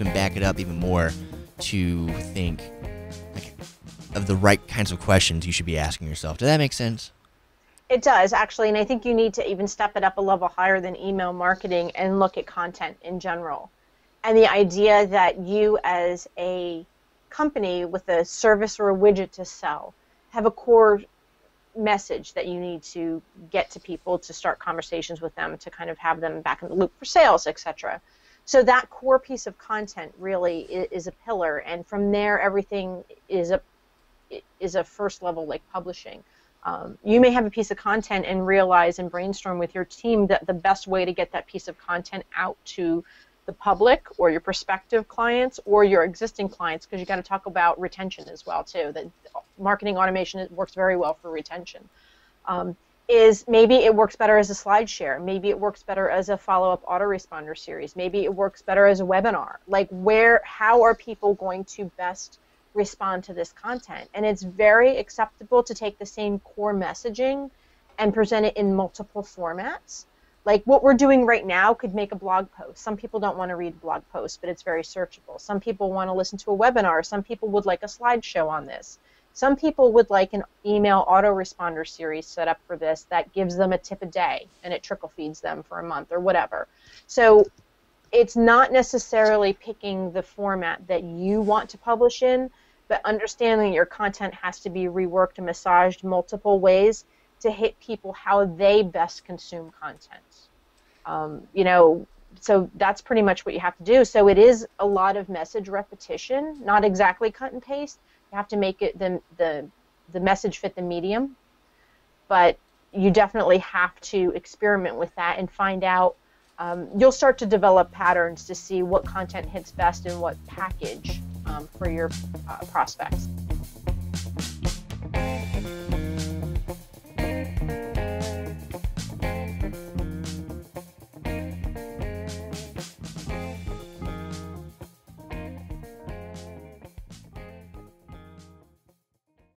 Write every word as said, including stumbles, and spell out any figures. and back it up even more to think like, of the right kinds of questions you should be asking yourself. Does that make sense? It does, actually, and I think you need to even step it up a level higher than email marketing and look at content in general. And the idea that you as a company with a service or a widget to sell have a core message that you need to get to people to start conversations with them, to kind of have them back in the loop for sales, et cetera. So that core piece of content really is a pillar, and from there everything is a, is a first level like publishing. Um, you may have a piece of content and realize and brainstorm with your team that the best way to get that piece of content out to the public or your prospective clients or your existing clients, because you've got to talk about retention as well too. That marketing automation works very well for retention. Um, is maybe it works better as a slide share. Maybe it works better as a follow-up autoresponder series. Maybe it works better as a webinar. Like where, how are people going to best respond to this content? And it's very acceptable to take the same core messaging and present it in multiple formats. Like what we're doing right now could make a blog post. Some people don't want to read blog posts, but it's very searchable. Some people want to listen to a webinar. Some people would like a slideshow on this. Some people would like an email autoresponder series set up for this that gives them a tip a day and it trickle feeds them for a month or whatever. So it's not necessarily picking the format that you want to publish in, but understanding your content has to be reworked and massaged multiple ways to hit people how they best consume content. Um, you know, so that's pretty much what you have to do. So it is a lot of message repetition, not exactly cut and paste. You have to make it the, the, the message fit the medium, but you definitely have to experiment with that and find out. Um, you'll start to develop patterns to see what content hits best in what package um, for your uh, prospects.